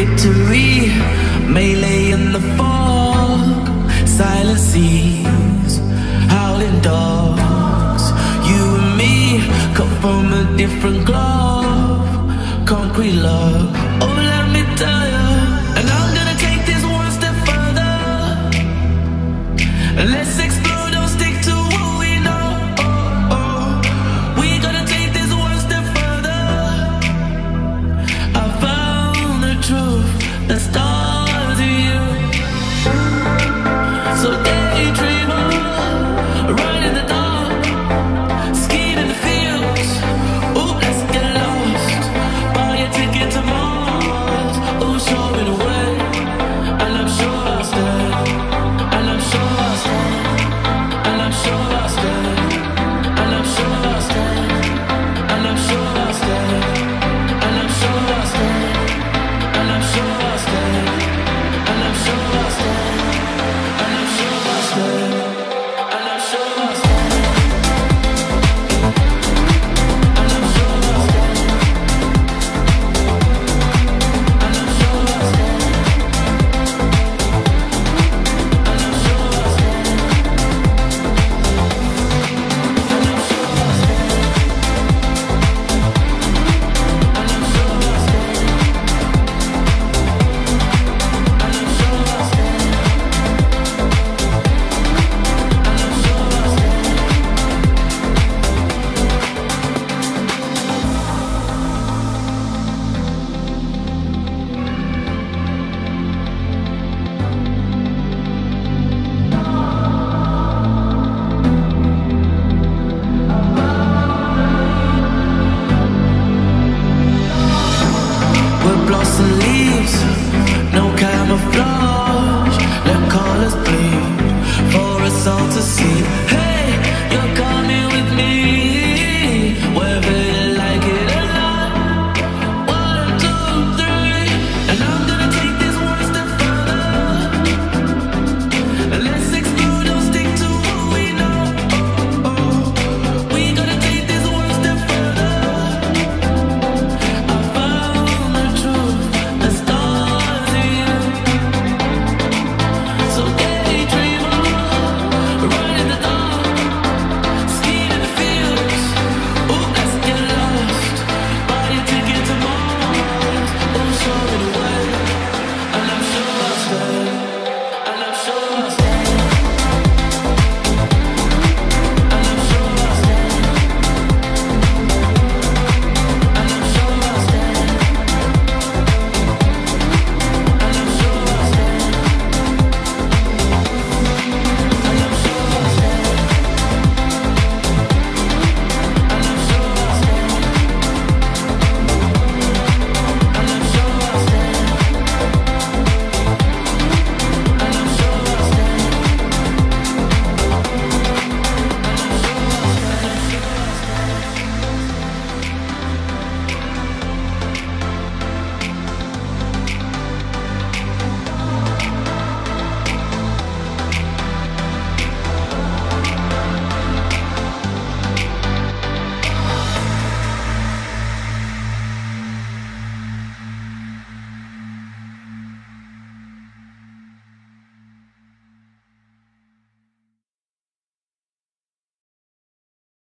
victory may lay in the fog. Silent seas, howling dogs. You and me, cut from a different glove. Concrete love. Oh,